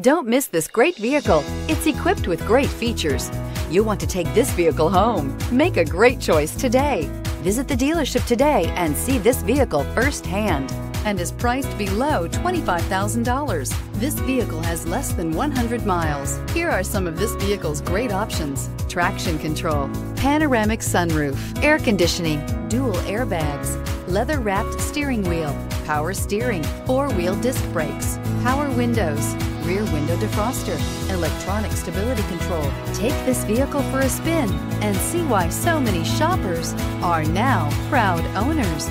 Don't miss this great vehicle. It's equipped with great features. You want to take this vehicle home. Make a great choice today. Visit the dealership today and see this vehicle firsthand, and is priced below $25,000. This vehicle has less than 100 miles. Here are some of this vehicle's great options: traction control, panoramic sunroof, air conditioning, dual airbags, leather-wrapped steering wheel, power steering, four-wheel disc brakes, power windows, rear window defroster, electronic stability control. Take this vehicle for a spin and see why so many shoppers are now proud owners.